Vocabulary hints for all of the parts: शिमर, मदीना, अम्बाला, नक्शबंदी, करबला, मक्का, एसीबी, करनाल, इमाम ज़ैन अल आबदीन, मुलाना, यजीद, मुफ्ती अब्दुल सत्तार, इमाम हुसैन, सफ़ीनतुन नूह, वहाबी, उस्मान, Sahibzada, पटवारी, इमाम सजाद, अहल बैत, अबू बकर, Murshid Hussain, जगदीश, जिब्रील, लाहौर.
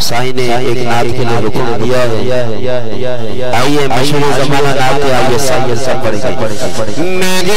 साईं ने एक नात के लिए रुकन दिया है। आइए मशहूर ज़माना नात के आइए साईं सब पढ़ेंगे। मेरे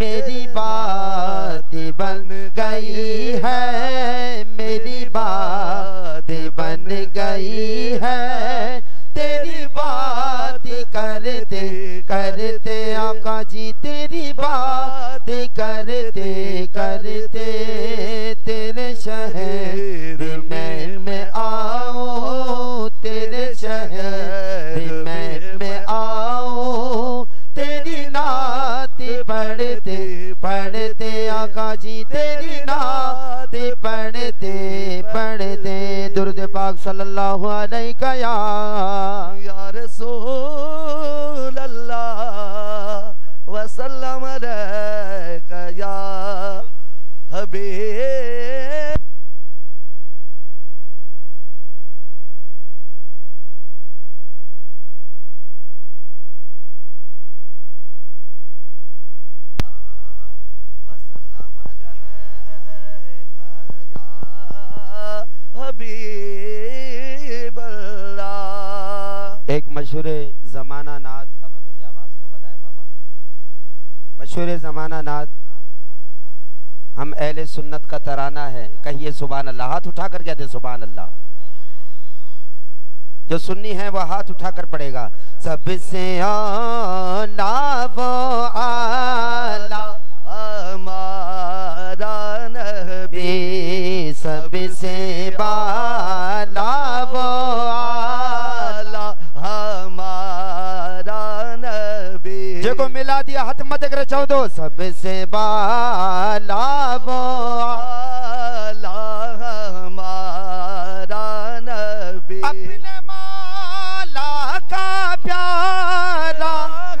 मेरी बात बन गई है, मेरी बात बन गई है, तेरी बात करते करते आका जी, तेरी बात करते करते तेरे शहर में आओ, तेरे शहर में आओ, तेरी नात पढ़ते पढ़ते आका जी, तेरी नात पढ़ते पढ़ते दुरूद पाक सल्लल्लाहु अलैहि या रसूल अल्लाह वसल्लम अलैका या हबीब। एक मशहूर ज़माना नात, मशहूर ज़माना नात हम अहले सुन्नत का तराना है, कहिए सुभान अल्लाह। हाथ उठा कर कहते सुभान अल्लाह। जो सुन्नी है वह हाथ उठा कर पड़ेगा। सबसे आला वो आला हमारा नबी, सबसे बाला वो आला हमारा नबी। देखो मिला दिया हाथ मत कर चाहो तो। सबसे बाला वो आला हमारा नबी, अपने माला का प्यारा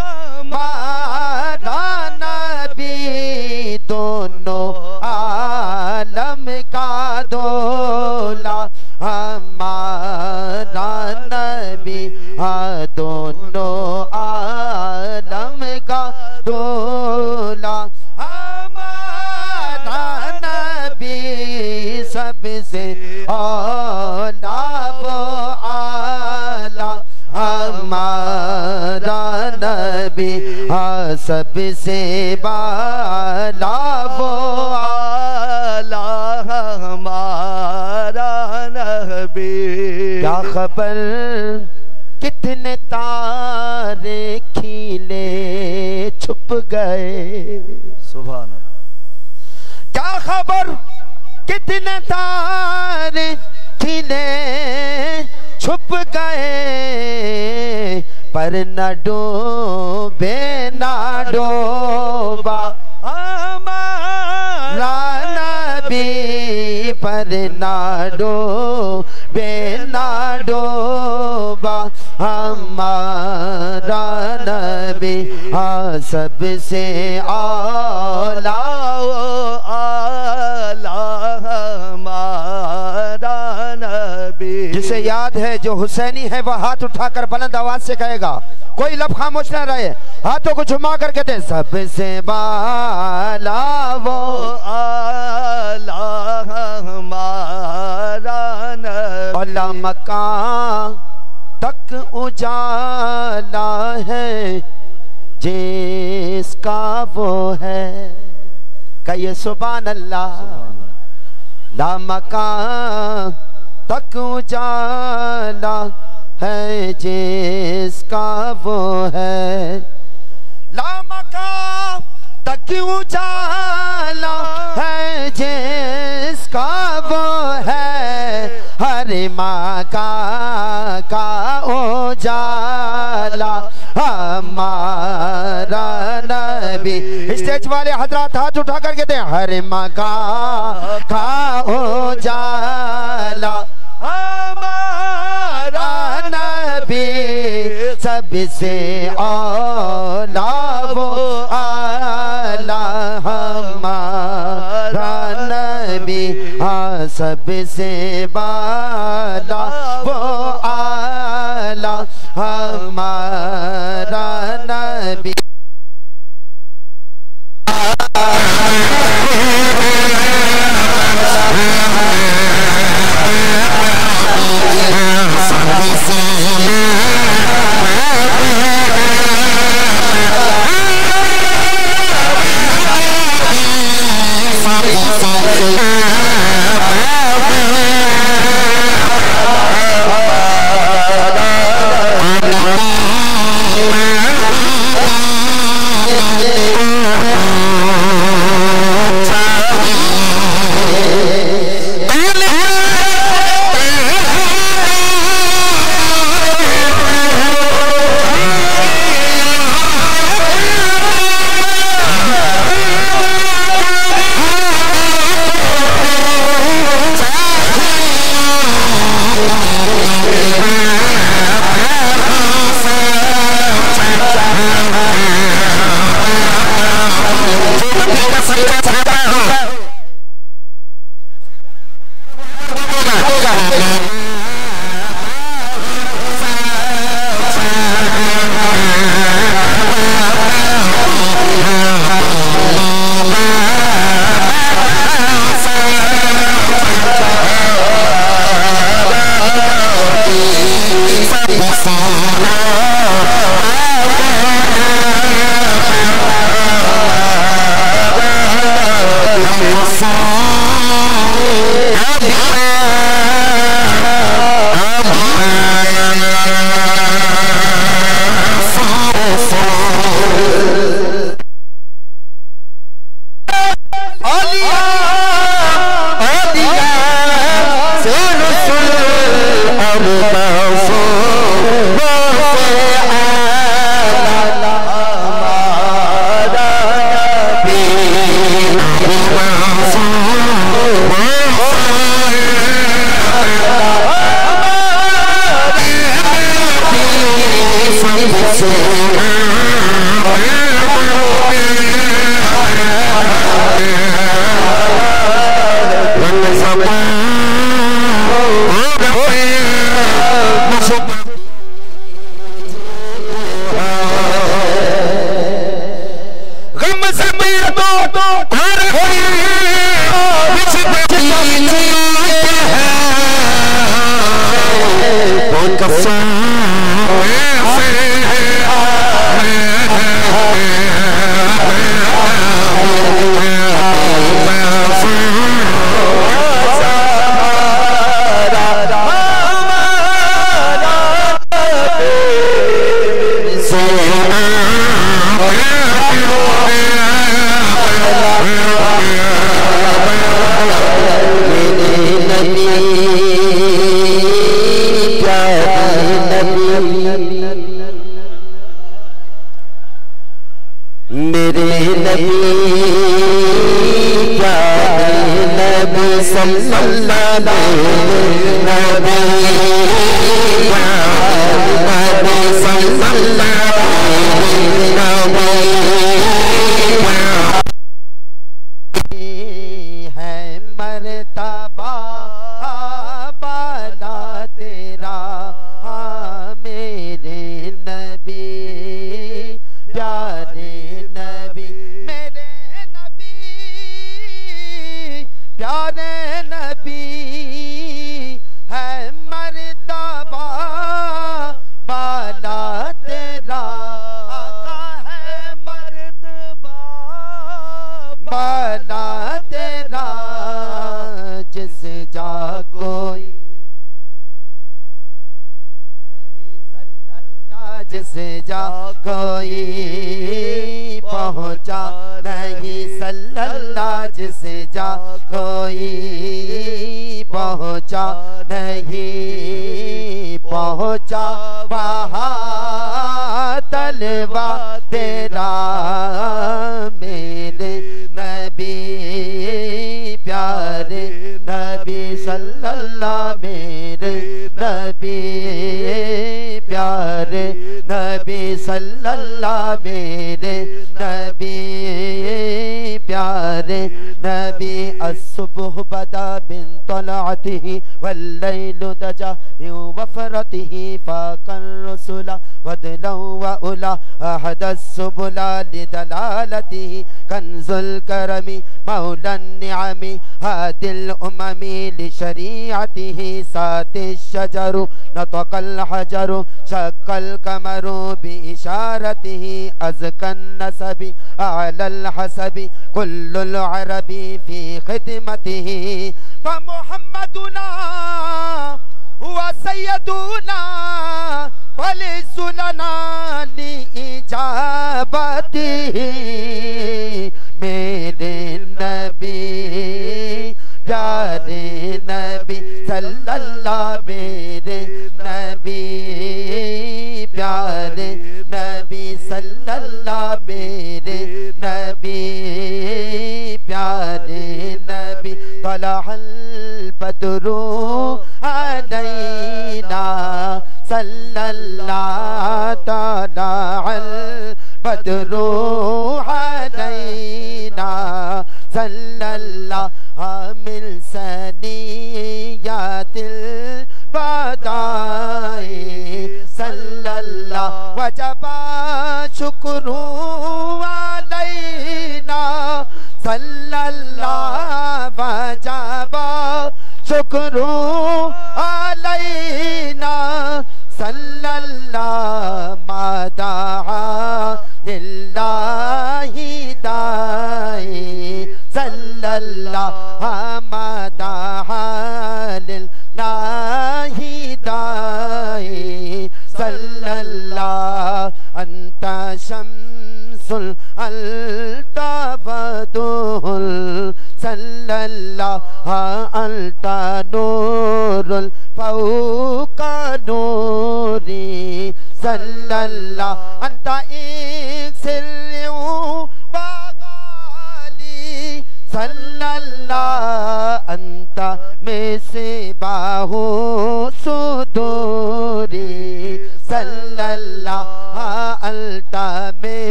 हमारा नबी, दोनों आलम का दोला हमारा नबी, हाँ दोनों आलम का दोला हमारा नबी, सबसे आला वो आला हमारा नबी, हाँ सबसे बाला वो आला हमारा नबी। क्या खबर कितने तारे खिले छुप गए, सुभान अल्लाह। क्या खबर कितने तारे खिले छुप गए, पर न डूबे ना डोबा हमारा नबी, पर ना डूबे ना डोबा हमारा नबी, हाँ सबसे आला वो आला हमारा नबी। जिसे याद है जो हुसैनी है वह हाथ उठाकर बुलंद आवाज से कहेगा, कोई लफ्ज़ खामोश ना रहे। हाथों को झुमा कर कहते हैं सबसे बाला वो आला हमारा नबी। औला मक्का तक उजाला है जिसका वो है, कहिए सुभान अल्लाह। ला मक्का तक उजाला है जिसका वो है, ला मक्का तक उजाला है जिसका वो है, हर माँ का उजाला हमारा नबी। स्टेज वाले हजरात हाथ उठा कर कहते हैं हर माँ का उजाला हमारा नबी, सबसे आला वो आला हमारा नबी, हाँ सबसे बाला वो आला हमारा नबी।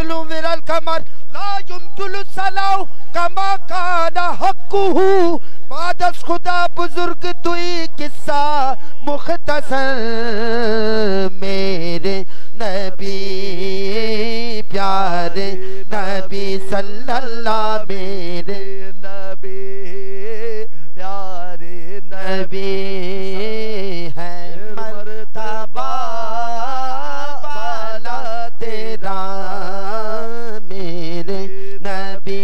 मितलू विरल कमर ला युमतुल सलाउ कमा काना हक्कुहु बादस खुदा बुजुर्ग तुई किस्सा मुख्तसर मेरे नबी प्यारे नबी सल्लल्लाहु मेरे नबी प्यारे नबी है मर्तबा वाला तेरा मेरे नबी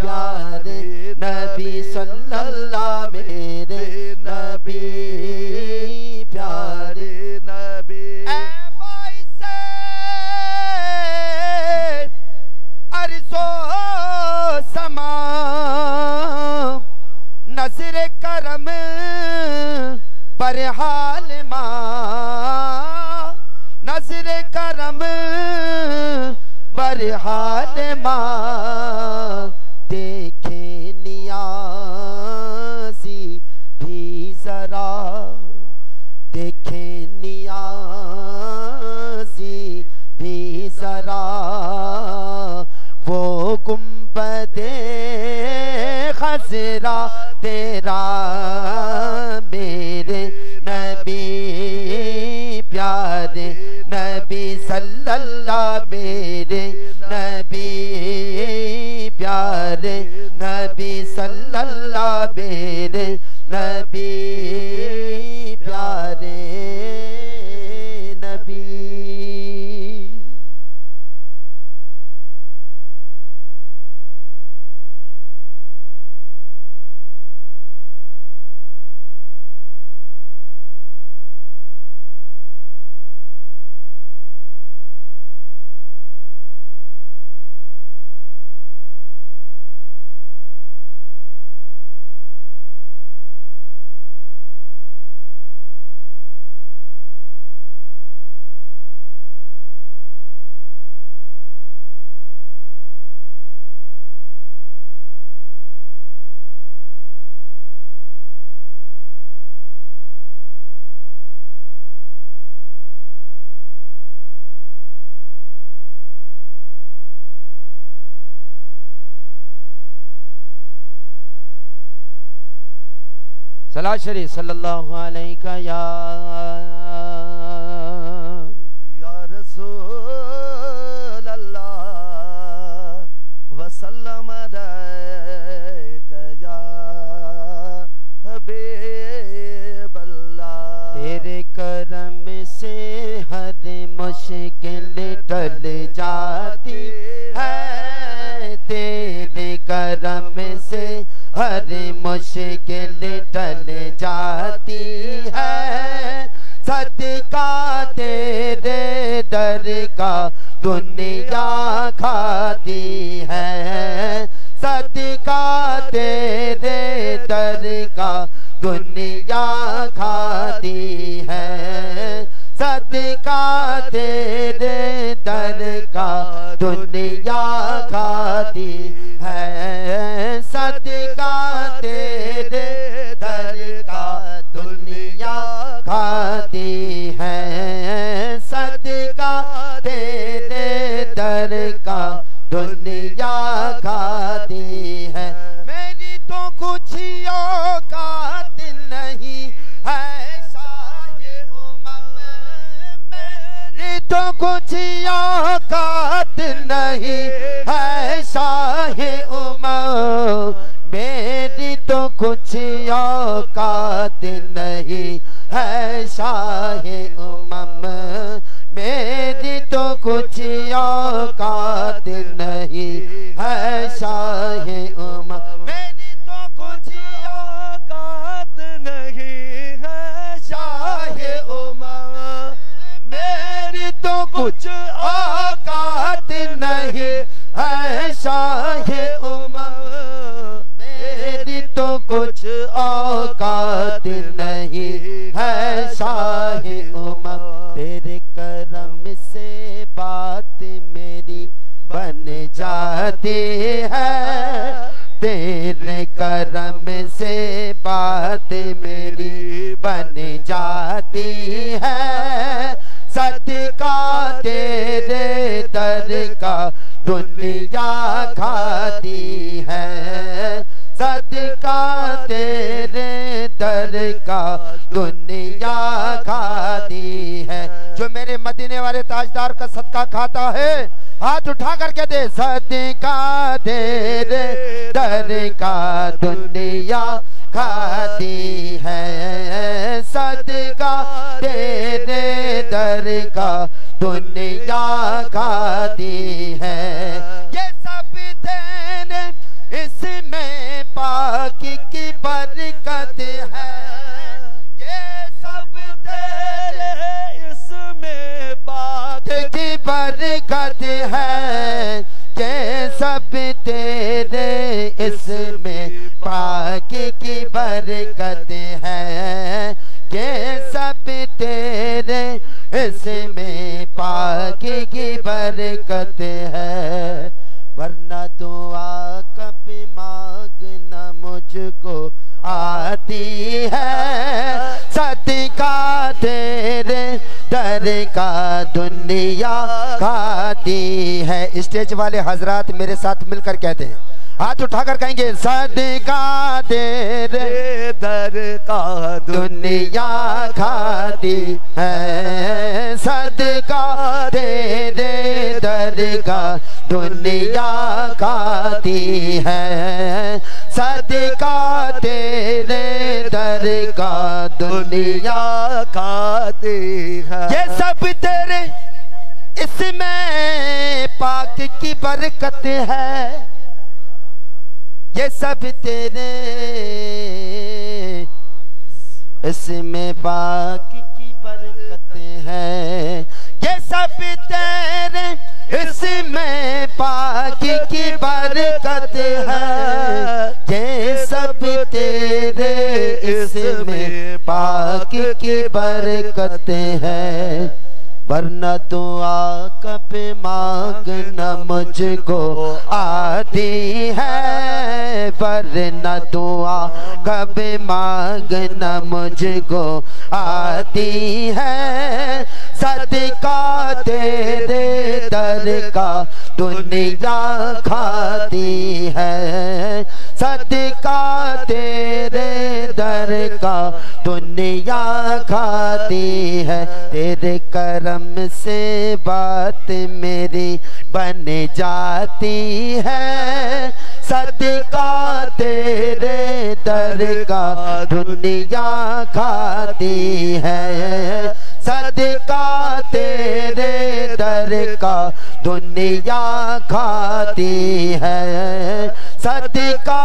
प्यारे नबी सल्लल्लाहु मेरे नबी प्यारे नबी अर्ज़ो समा नजर करम पर हाल माँ नजर करम पर हाल माँ देखे नियाज़ी भी जरा देखे नियाज़ी भी जरा वो गुंबदे खजरा तेरा मेरे नबी प्यारे नबी सल्लल्लाहु मेरे नबी प्यारे नबी सल्लल्लाहु मेरे नबी प्यारे नबी। सलात शरीफ सल्लल्लाहु अलैका या रसूल अल्लाह वसल्लम अलैका या हबीब अल्लाह तेरे करम से हर मुश्किल टल जाती है तेरे करम से हर मुश्किल टल जाती है सदका तेरे दर का दुनिया खाती है सदका तेरे दर का दुनिया खाती है सदका तेरे दर का दुनिया खाती है सदका तेरे दर का दुनिया खाती है सदका तेरे दर का दुनिया खाती है मेरी तो कुछ औकात नहीं है शाह उमम मेरी तो कुछ औकात नहीं है शाह उमम मेरी तो कुछ औकात नहीं है शाह उमम मेरी तो कुछ औकात नहीं है शाह उमम मेरी तो कुछ औकात नहीं है शाह उमम मेरी तो कुछ औकात नहीं है शाह उमम मेरी तो कुछ औकात नहीं है शाह उमम तेरे करम से बात मेरी बन जाती है तेरे करम से बात मेरी बन जाती है सदका तेरे दर का दुनिया खाती है, सदका तेरे दर का दुनिया खाती है। जो मेरे मदीने वाले ताजदार का सदका खाता है, हाथ उठा करके दे। सदका तेरे दर का दुनिया खाती है, सदका तेरे दर का दुनिया खाती है। ये सब तेरे, इसमें पाकी की बरकत है। ये सब तेरे, इसमें पाकी की बरकत है। ये सब तेरे, इसमें पाकी की बरकत है। ये सब तेरे, इसमें पाकी की बरकत है। वरना दुआ कभी मांगना मुझको आती है, सदका तेरे दर का दुनिया खाती है। स्टेज वाले हजरात मेरे साथ मिलकर कहते हैं, हाथ उठाकर कहेंगे, सदका तेरे दर का दुनिया खाती है, सदका तेरे दर का दुनिया खाती है, सदका तेरे दर का दुनिया खाती है। ये सब तेरे, इसमें पाक की बरकत है। ये सब तेरे, इसमें पाक की बरकत है। ये सब तेरे, इसमें पाक की बरकत है। ये सब तेरे, इसमें पाक की बरकत है। वरना दुआ कभी मांगना मुझको आती है, वरना दुआ कभी मांगना मुझको आती है, सदका तेरे दर का दुनिया खाती है, सदका तेरे दर का दुनिया खाती है। तेरे करम से बात मेरी बन जाती है, सदका तेरे दर का दुनिया खाती है, सदका तेरे दर का दुनिया खाती है, सदका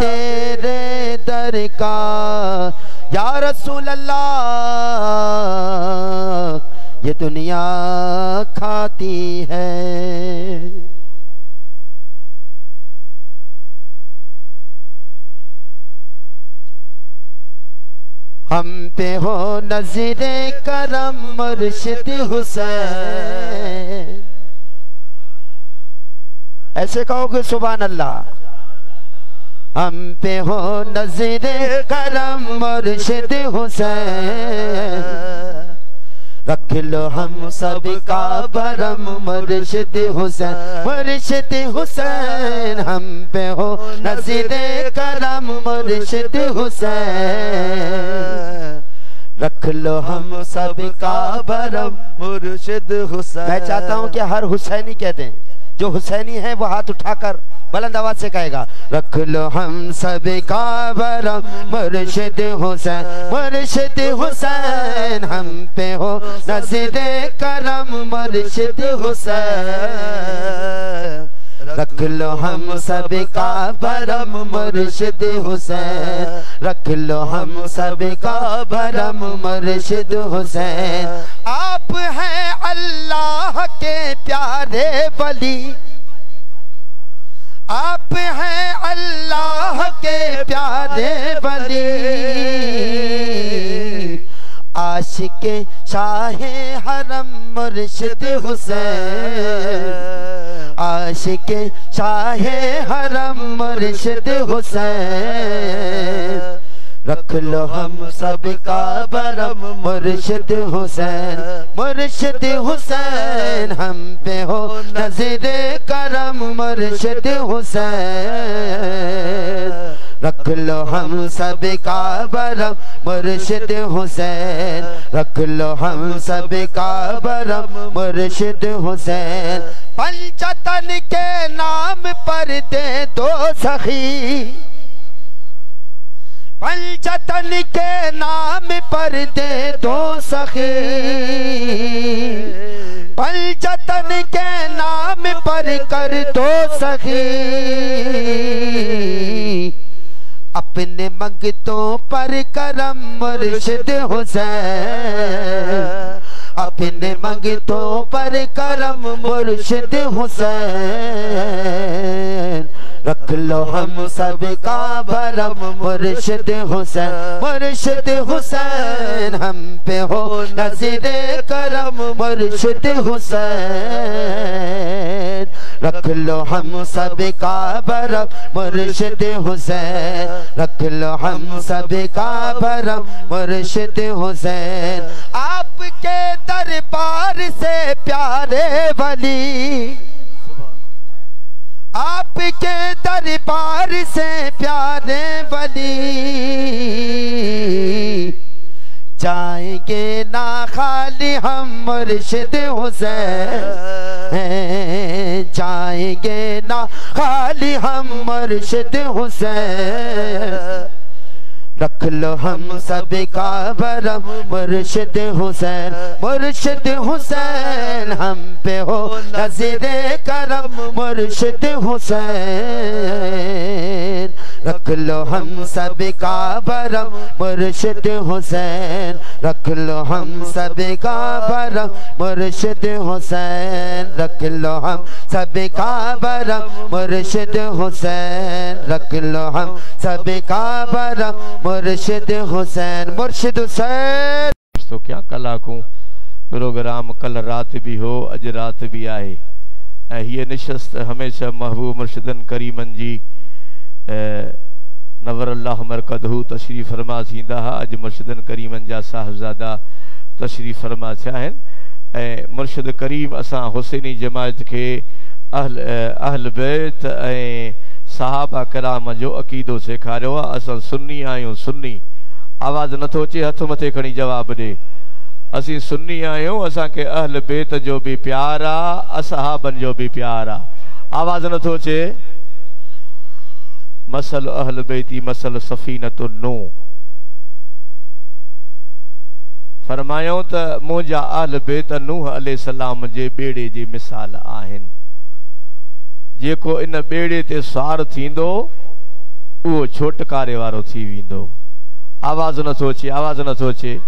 तेरे दर का। या रसूल अल्लाह, ये दुनिया खाती है। हम पे हो नज़रे करम मुर्शिद हुसैन, ऐसे कहोगे सुभान अल्लाह। हम पे हो नज़रे करम मुर्शिद हुसैन, रख लो हम सब का भरम मुर्शिद हुसैन, मुर्शिद हुसैन। हम पे हो नज़रे करम मुर्शिद हुसैन, रख लो हम सब का भरम मुर्शिद हुसैन। मैं चाहता हूँ कि हर हुसैनी कहते हैं, जो हुसैनी है वो हाथ उठाकर बुलंद आवाज से कहेगा, रख लो हम सब का भरम मुर्शिद हुसैन, मुर्शिद हुसैन। हम पे हो नज़रे करम मुर्शिद हुसैन, रख लो हम सब का भरम मुर्शिद हुसैन, रख लो हम सब का भरम मुर्शिद हुसैन। आप हैं अल्लाह के प्यारे वली, आप हैं अल्लाह के प्यारे वली, आशिक शाहे हरम मुर्शिद हुसैन, आशिक शाहे हरम मुर्शिद हुसैन। रख लो हम सब का बरम मुर्शिद हुसैन, मुर्शिद हुसैन हम पे हो नज़रे करम, मुर्शिद हुसैन रख लो हम सब का बरम मुर्शिद हुसैन, रख लो हम सब का बरम मुर्शिद हुसैन। पंचतन के नाम पर दे दो सखी, पंचतन के नाम पर दे दो सखी, पंचतन के नाम पर कर दो सखी, अपने मंगतों पर करम मुर्शिद हुसैन, अपने मंगतों पर करम मुर्शिद हुसैन, रख लो हम सब का भरम मुर्शिद हुसैन, मुर्शिद हुसैन हम पे हो नज़रे करम, मुर्शिद हुसैन रख लो हम सब का भरम मुर्शिद हुसैन, रख लो हम सब का भरम मुर्शिद हुसैन। आपके दरबार से प्यारे वली, आपके दरबार से प्यारे वली, जाएंगे ना खाली हम मुर्शिद हुसैन, जाएंगे ना खाली हम मुर्शिद हुसैन, रख लो हम सब का बरम मुर्शिद हुसैन, मुर्शिद हुसैन हम पे हो नज़रे करम, मुर्शिद हुसैन रख लो हम सब का बरम मुर्शिद हुसैन, रख लो हम सब का बरम मुर्शिद हुसैन, रख लो हम सब का बरम मुर्शिद हुसैन, रख लो हम सब का बरम मुर्शिद हुसैन, मुर्शिद हुसैन। तो क्या कलाकूं प्रोग्राम कल रात भी हो अज रात भी आए, ये निशस्त हमेशा महबूब मुर्शिदन करीमन जी नवरल्लाह मरकदहू तशरीफ़ फरमा थींदा हा। अज मुर्शिदन करीमन जा साहिबज़ादा तशरीफ़ फरमा थिया आहिनि ऐं मुर्शिद करीम असां हुसैनी जमायत खे अहल बैत ऐं साहबा कराम जो अक़ीदो सेखारियो आहे। असां सुन्नी आहियूं, सुन्नी आवाज़ नथो अचे, हथ मथे खणी जवाबु ॾे। असीं सुन्नी आहियूं, असांखे अहल बैत जो बि प्यार आहे, असहाबनि जो बि प्यार आहे। आवाज़ नथो अचे। मसल अहल बैती मसल सफ़ीनतुन नूह, फरमायो त मुंहिंजा अहल बैत नूह अलैहिस्सलाम जे बेड़े जी मिसाल आहिनि। जेको इन बेड़े ते स्वार थींदो उहो छोटकारे वारो थी वेंदो। आवाज़ नथो अचे, आवाज़ नथो अचे।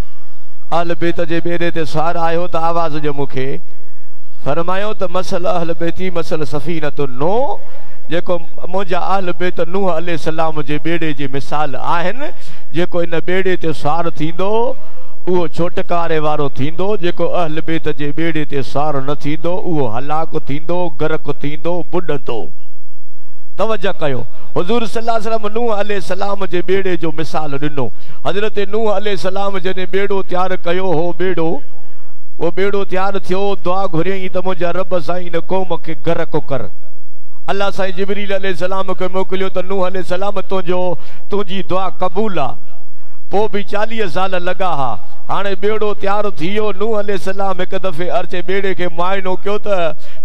अहल बैत जे बेड़े ते स्वार आयो त आवाज़ जो मूंखे फरमायो त मसल अहल बैती मसल सफ़ीनतुन नूह, जेको मुंहिंजा अहल बैत नूह अलैहिस्सलाम जे बेड़े जी मिसाल आहिनि। जेको इन बेड़े ते स्वार थींदो उहो छोटकारे वारो थींदो। जेको अहल बैत जे बेड़े ते स्वार न थींदो उहो हलाक थींदो, गर्क थींदो, बुॾंदो। तवज्जो कयो, हुज़ूर सल्लल्लाहु अलैहि वसल्लम नूह अलैहिस्सलाम जे बेड़े जो मिसाल ॾिनो। हज़रत नूह अलैहिस्सलाम जॾहिं बेड़ो तयारु कयो, उहो बेड़ो तयारु थियो, दुआ घुरियईं त मुंहिंजा रब साईं इन क़ौम खे गर्क कर। अल्लाह साईं जिब्रील अलैहिस्सलाम खे मोकिलियो त नूह अलैहिस्सलाम तुंहिंजी दुआ क़बूल आहे। पोइ बि 40 साल लॻा हा। हाणे बेड़ो तयारु थी वियो। नूह अलैहिस्सलाम हिकु दफ़े अर्चे बेड़े खे मुआइनो कयो त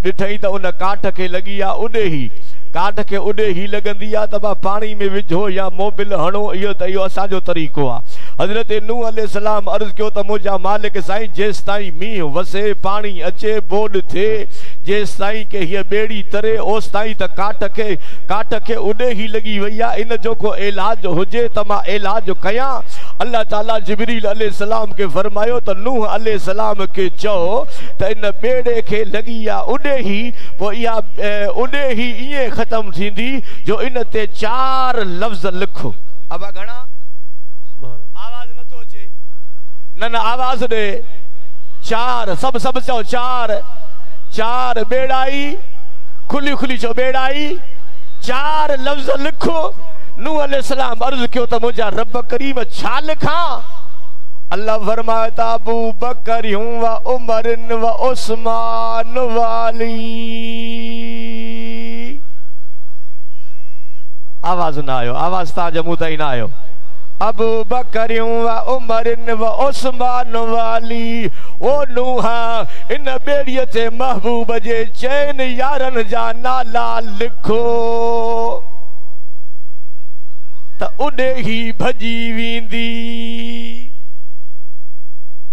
ॾिठई त उन काठ खे लॻी आहे उॾेही। काठ खे उॾेही लॻंदी आहे त पाणी में विझो या मोबिल हणो, इहो असांजो तरीक़ो आहे। हज़रत नूह अलैहिस्सलाम अर्ज़ु कयो त मुंहिंजा मालिक साईं, जेसि ताईं मींहुं वसे, पाणी अचे, बोड थिए, जेसि ताईं के हीअ बेड़ी तरे, ओसि ताईं त काठ खे उॾेही लॻी वई आहे। इन जो को इलाज हुजे त मां इलाज कयां। अल्लाह ताला जिब्रील अलैहिस्सलाम खे फरमायो त नूह अलैहिस्सलाम खे चओ त इन बेड़े खे लॻी आहे उॾेही। पोइ इहा उॾेही ईअं ख़तम थींदी जो इन ते 4 लफ़्ज़ लिखो। अबा घणा आवाज़ नथो अचे। न आवाज़ ॾे। 4 सभु चओ। 4 बेड़ाई, खुली खुली चओ बेड़ाई। 4 लफ़्ज़ लिखो। नूह अलैहिस्सलाम अर्ज क्यों तो मुझे रब करीम छा लिखा। अल्लाह फरमाता अबू बकर व उमर व उस्मान वाली। आवाज ना आयो, आवाज ताजे मुंह ताई ना आयो। अबू बकर व उमर व उस्मान वाली ओ नूहा इन बेड़िए ते महबूब जे चैन यारन जा नाला लिखो त उडे ही भजी वींदी।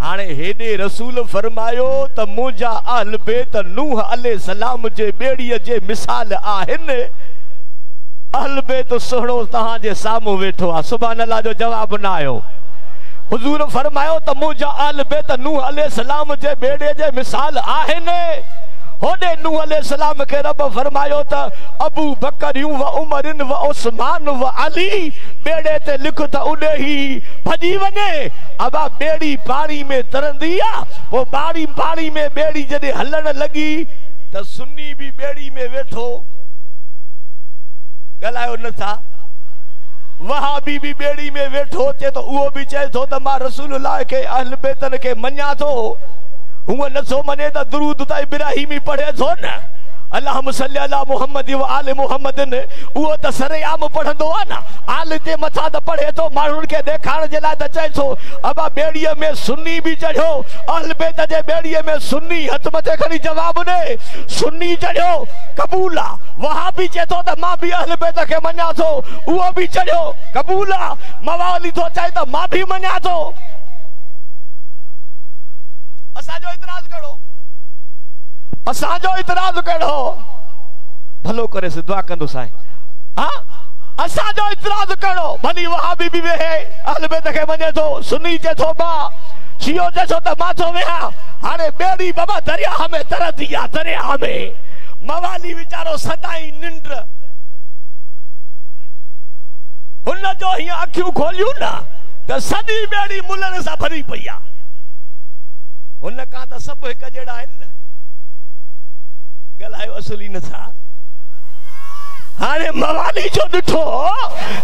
हाणे हेडे रसूल फरमायो त मुझा अहल बेत नूह अलैहिस्सलाम जे बेड़ीअ जे मिसाल आहिनि। अहल बेत सोहणो तहां जे साम्हूं वेठो आहे। सुभान अल्लाह जो जवाब न आयो। हुजूर फरमायो त मुझा अहल बेत नूह अलैहिस्सलाम जे बेड़े जे मिसाल आहिनि। होडे नूह अलैहिस्सलाम के रब फरमायो त अबू बकर व उमर व उस्मान व अली बेड़े ते लिख त उडे ही भजी वने। अबा बेड़ी पानी में तरंदी आ, वो बारी पानी में बेड़ी जदे हलण लगी त सुन्नी भी बेड़ी में वेठो। गलायो न था वहाबी भी बेड़ी में वेठो। चे तो उहो भी चए थो त मां रसूलुल्लाह के अहल बेतन के मन्या थो। हुआ नसो मने ता दुरूद ता इब्राहिमी पढ़े थो न अल्लाह मुसल्ली अला मुहम्मद व आले मुहम्मद ने। वो तो सरेआम पढ़ंदो आ न आले ते मथा ता पढ़े थो मानुन के देखाण जे लाए ता चए थो। अबा बेड़िए में सुन्नी भी चढ़ो। अहल बेत जे बेड़िए में सुन्नी हतमते खड़ी जवाब ने सुन्नी चढ़ो कबूला। वहाबी चए थो त मां भी अहल बेत के मन्या थो। वो भी चढ़ो कबूला। मवाली थो चए त मां भी मन्या थो। असाजो इतराज करो, असाजो इतराज करो। भलो करे से दुआ कंदो साईं। हां असाजो इतराज करो। भली वहाबी भी वे अहल बेत के मने तो सुनी जे तो बा शियो जे तो माथो वे। हारे बेड़ी बाबा दरिया में तरती आ दरिया में। मवाली विचारो सताई निंड हुन जो ही अखियूं खोलियूं ना त सदी बेड़ी मुलन सा भरी पई आ। उन का तो सब एक जड़ा है न। गलायो असली न था। हाने मवाली जो दिठो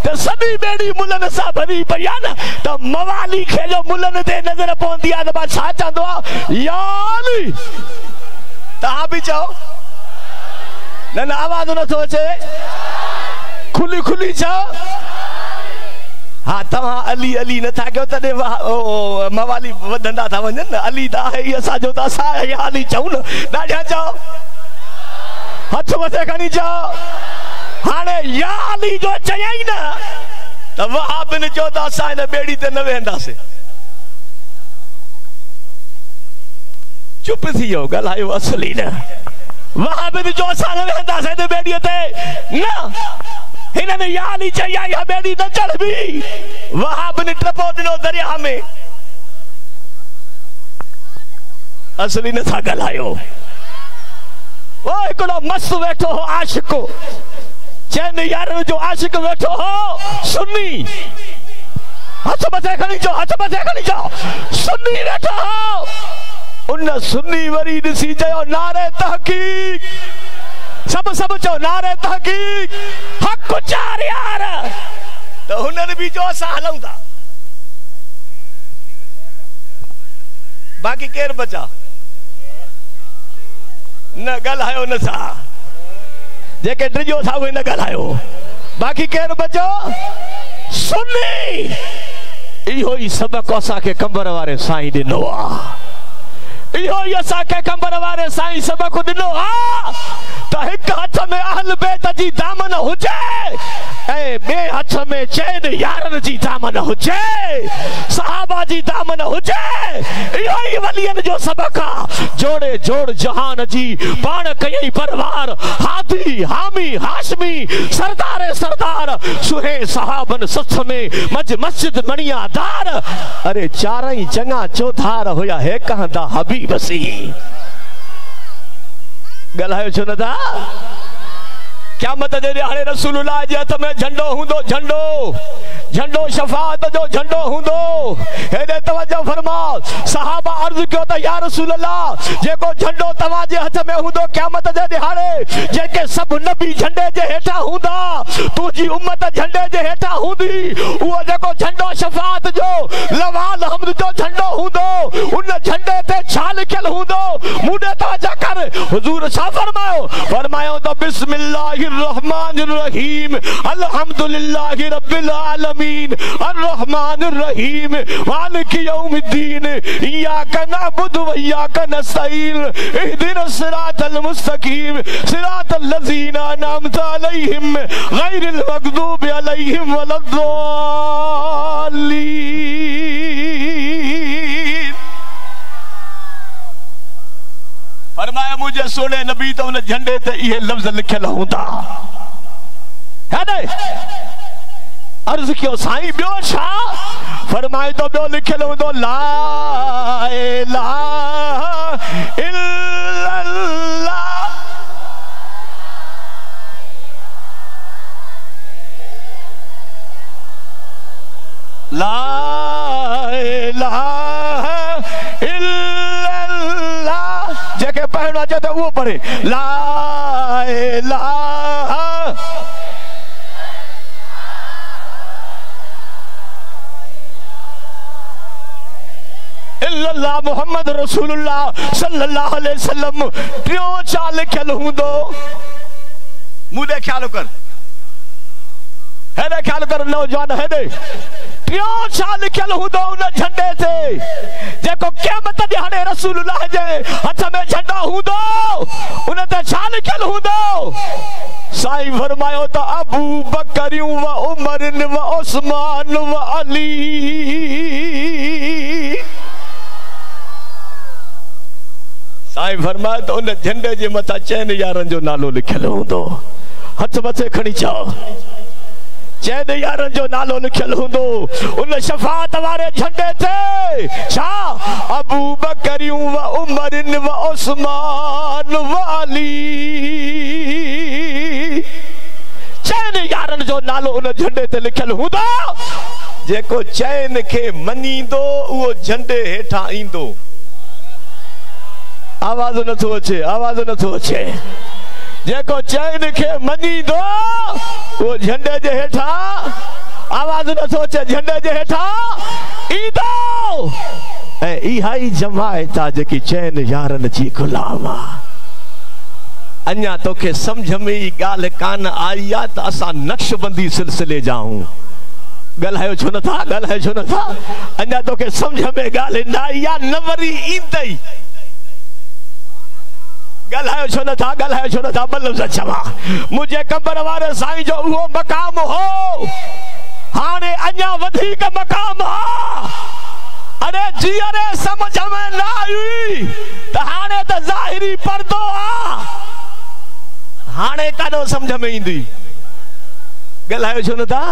त सभी बेड़ी मुलन सा भरी पया न। त मवाली के जो मुलन ते नजर पौंदी आ त बा छा चांदो या अली। ता भी जाओ न न आवाज न थो अचे। खुली खुली जा। हाँ तवा अली अली न था क्यों तदे मवाली वधंदा था वंजन न। अली दा है ये साजो दा सा या अली चऊ न दाजा जाओ हथ मथे खणी जाओ। हाने या अली जो चयई न त वहाब ने जो दा सा न बेड़ी ते न वेंदा से। चुप थी यो गलायो असली न। वहाब ने जो सा न वेंदा से ते बेड़ी ते न। इन्हें याली चाहिए या बेड़ी न चढ़ भी। वहाब ने टपो दिनो दरिया में। असली ने था गलायो। ओ एकड़ो मस्त बैठो हो आशिको चैन यार जो आशिक बैठो हो सुन्नी हथ मथे खड़ी जाओ। हथ मथे खड़ी जाओ सुन्नी बैठो हो। उन सुन्नी वरी दिसी जाओ नारे तहकीक। सब सब चो नारे तहकीक हक चार यार त हुनन भी जो सा हलऊ ता। बाकी केर बचा न गलायो न सा जेके ड्रिजो था वे न गलायो। बाकी केर बचो सुन्नी। इहो ही सबक असा के कंबर वारे साईं दिनो आ। इहो ही असा के कंबर वारे साईं सबक दिनो आ। एक हथ में अहल बेत जी दामन हुजे ए बे हथ में चैन यारन जी दामन हुजे सहाबा जी दामन हुजे। इहो ही वलियन जो सबक आ। जोड़े जोड़ जहान जी पाण कई परवार हादी हामी हाशमी सरदार सरदार सुहे सहाबन सच में मज मस्जिद मणिया दार। अरे चारई चंगा चौधार होया है कहंदा हबीब सी। गलायो छो न था क़यामत जे ॾींहुं रसूलुल्लाह जे हथ में झंडो हूंदो, झंडो झंडो शफाअत जो झंडो हूंदो। हेॾे तवजो फरमाओ, सहाबा अर्ज़ कयो त या रसूलुल्लाह जेको झंडो तव्हां जे हथ में हूंदो क़यामत जे ॾींहुं जेके सभु नबी झंडे जे हेठां हूंदा, तुंहिंजी उम्मत झंडे जे हेठां हूंदी। उहो जेको झंडो शफाअत जो लवाल हमद जो झंडो हूंदो, उन झंडे ते छा लिखियल हूंदो मुंडे तवजो कर। हुजूर छा फरमायो? फरमायो त बिस्मिल्लाहिर्रहमानिर्रहीम अलहम्दुलिल्लाहि रब्बिल आलमीन अर्रहमानिर्रहीम मालिकि यौमिद्दीन इय्याक नअबुदु व इय्याक नस्तईन इहदिनस सिरातल मुस्तकीम सिरातल लज़ीना अनअमत अलैहिम गैरिल मग़दूबि अलैहिम वलद्दाल्लीन। फरमाया मुझे सोने नबी तो उन झंडे ते ये लफ्ज लिखल हुंदा। अर्ज कियो साईं बियो छा? फरमाए तो बियो लिखल हुंदो ला इलाहा इल्लल्लाह। ला इलाहा इल्लल्लाह जेके पढ़ण अचे त उहो पढ़े। ला इलाहा इल्लल्लाह मोहम्मद रसूलुल्लाह सल्लल्लाहु अलैहि वसल्लम टियो चा लिखियल हूंदो। मुंडे ख़्याल कर, हेॾे ख़्याल कर नौजवान, हेॾे टियो चा लिखियल हूंदो उन झंडे ते जेको क़यामत जे ॾींहुं रसूलुल्लाह जे हथ में झंडो हूंदो, उन ते छा लिखियल हूंदो? साईं फरमायो त अबू बकर व उमर व उस्मान व अली। साईं फरमाए तो उन झंडे जे मथां चैन यारनि जो नालो लिखियल हूंदो। हथ मथे खणी चओ, चैन यारनि जो नालो लिखियल हूंदो उन शफाअत वारे झंडे ते। छा? अबू बकर व उमर व उस्मान व अली। चैन यारनि जो नालो उन झंडे ते लिखियल हूंदो। जेको चैन खे मञींदो उहो झंडे हेठां ईंदो। आवाज नथो अचे, आवाज नथो अचे। जेको चैन खे मञींदो उहो झंडे जे हेठां, आवाज नथो अचे, झंडे जे हेठां ईंदो। ऐं इहा ई जमायत आहे जेकी चैन यारनि जी गुलाम आहे। अञा तोखे सम्झ में ई ॻाल्हि कान आई आहे त असां नक्शबंदी सिलसिले जाऊं। ॻाल्हायो छो नथा? ॻाल्हायो छो नथा? अञा तोखे सम्झ में ॻाल्हि न आई आहे, न वरी ईंदई। गलायो छो नथा? गलायो छो नथा? बलम सचवा मुझे कबर वाले साईं जो उहो मकाम हो, हाणे अञा वधीक मकाम आ। अरे जी अरे समझ में न आई त हाणे त ज़ाहिरी पर्दो आ, हाणे काॾो समझ में ईंदी। गलायो छो नथा?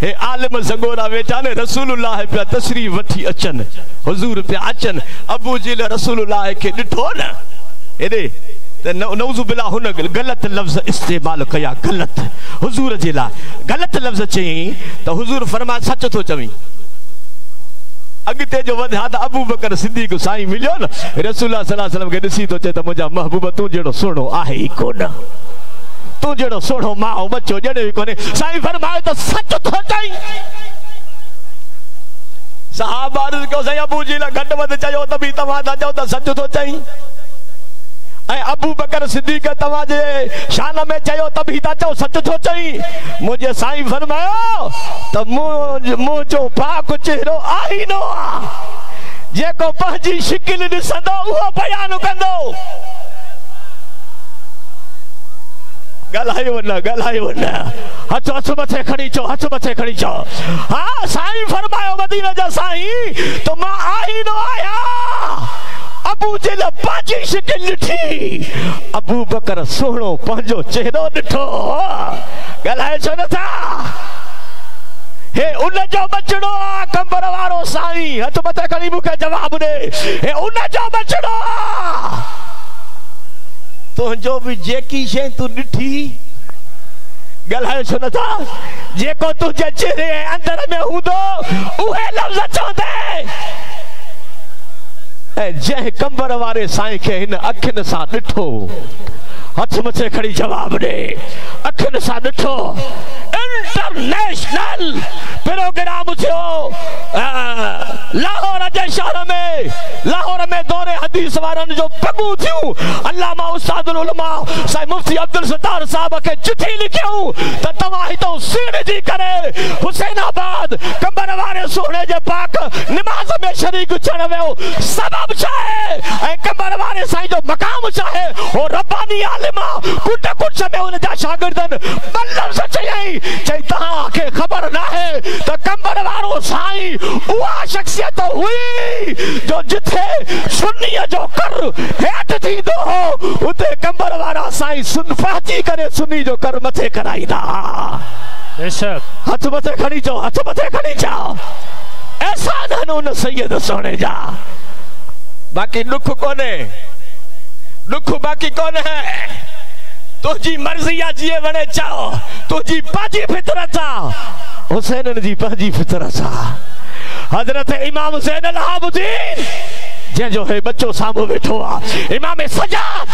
हे आलिम सगोरा वेठा ने रसूलुल्लाह पे तशरीफ वठी अचन, हुजूर पे अचन। अबू जिल रसूलुल्लाह के ॾिठो न, हेॾे त नौज़ बिल्ला हुन ग़लति लफ़्ज़ इस्तेमाल कया, ग़लति हुजूर जे लाइ ग़लति लफ़्ज़ चयईं त हुजूर फरमाए सच थो चवी। अॻिते जो वधिया त अबू बकर सिद्दीक़ साईं मिलियो न, रसूलुल्लाह सल्लल्लाहु अलैहि वसल्लम खे ॾिसी थो चए त मुंहिंजा महबूब तूं जहिड़ो सुहिणो आहे ई कोन, तू जड़ो सोढ़ो माओ बच्चो जड़े ही कोने। साईं फरमाए तो सच थो चई। सहाबा अर्ज कयो साईं अबू जी ला घट वध चयो त बि तवा दा चओ त सच थो चई। ऐं अबू बकर सिद्दीक़ तवा जे शान में चयो त बि दा चओ सच थो चई। मुझे साईं फरमायो त मु जो पाक चेहरो आईनो आ, जेको पंहिंजी शिकिल ॾिसंदो उहो बयान कंदो। गलायो न, गलायो न, हथ हथ मथे खणी चओ, हथ मथे खणी चओ। हा साईं फरमायो मदीने जा साईं त मां आईनो आया, अबू जिल पाजी शिकिल ॾिठी, अबू बकर सोहणो पंहिंजो चेहरो ॾिठो। गलाए छो नथा? हे उनजो बचड़ो आ कंबर वारो साईं, हथ मथे खणी मूंखे जवाब ॾे। हे उनजो बचड़ो आ तुझो भी जेकी शे तू डिठी गलाए सुन था जेको तुझे चेहरे अंदर में हुदो उहे लफ्ज चोंदे ए जह कंबर वाले साईं के इन अखिन सा डिठो हथ मथे खड़ी जवाब दे अखिन सा डिठो इंटरनेशनल प्रोग्राम थियो लाहौर जे शहर में दौरे हदीस वारन जो पगू थियो अल्लामा उस्तादुल उलमा साईं मुफ्ती अब्दुल सत्तार साहब के चिट्ठी लिखियो त तवा हितो सीड़ जी करे हुसैनाबाद कंबर वाले सोने जे पाक नमाज में शरीक छण वेओ सबब चाहे ए कंबर वाले साईं जो मकाम चाहे ओ रब्बानी आलिमा कुट कुट में उन जा शागिर्दन बल्लम सच यही चैता के खबर ना है त कंबर वालो साईं उवा शख्सियत हुई जो जिथे सुन्निया जो कर हेट थी दो हो उते कंबर वाला साईं सुन फाती करे सुन्नी जो कर मथे कराई दा बेशक हथ मथे खड़ी जाओ ऐसा धनो न सैयद सोने जा बाकी दुख कोने है तुझी मर्जी आ जिए वने चाओ तुझी पाजी फितरत आ हुसैनन जी पाजी फितरत आ हजरत इमाम हुसैन अल आबदीन जे जो है बच्चो सामो बैठो आ इमाम सजाद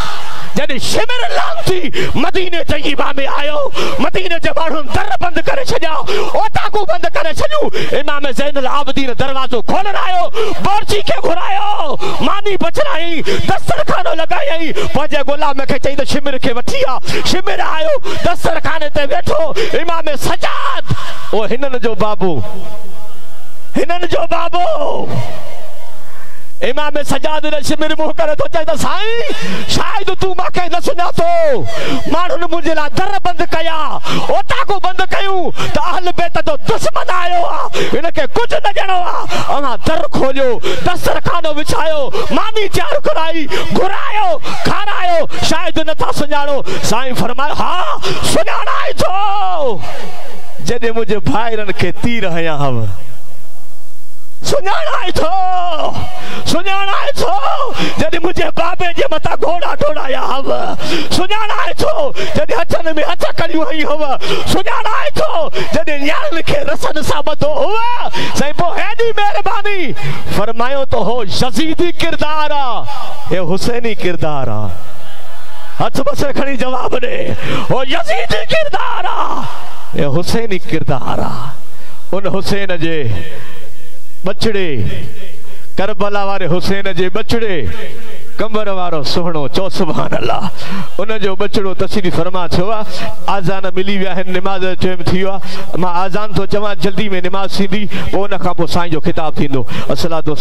जदे शिमर लांती मदीने तय्यबा में आयो मदीने जे माण्हू दर बंद करे छजा ओटाकू बंद करे छजू इमाम ज़ैन अल आबदीन दरवाजो खोलन आयो बोर्ची के घुरायो मानी बचराई दस्तरखानो लगाई पजे गुलाम के चई त शिमर के वठिया शिमर आयो दस्तरखाने ते बैठो इमाम सजाद ओ हिनन जो बाबू इमाम सजाद ने शिमिर मुंह करे तो चाहे साईं शायद तू माके न सुना तो मानुन मुझे ला दर बंद कया ओटा को बंद कयूं त अहल बेत जो दुश्मन आयो आ इनके कुछ न जणो आ अना दर खोलियो दस्तरखानो बिछायो मानी चार कराई घुरायो खारायो शायद न था सुनाणो साईं फरमायो हां सुनाणाई तो जदे मुझे भाईरन के तीर हया हम सुनाना है तो जदि मुझे बाबे जे मता घोड़ा ढोड़ाया हम सुनाना है तो जदि हचन में हचा करियो ही हम सुनाना है तो जदि न्याल के रसन साबत हुआ सही वो है दी मेहरबानी फरमायो तो हो यजीदी किरदार ये हुसैनी किरदार हथ बसे खड़ी जवाब दे ओ यजीदी किरदार ये हुसैनी किरदार उन हुसैन जे बछड़े करबला वाले हुसैन जे बछड़े कंबर वारो सोहणो चो सुभान अल्लाह उन जो बछड़ो तस्लीम फरमा छो आजान मिली व्या है नमाज टाइम थियो मां आजान तो चवा जल्दी में नमाज सीधी वो न खापो साईं जो खिताब थींदो अस्सलातु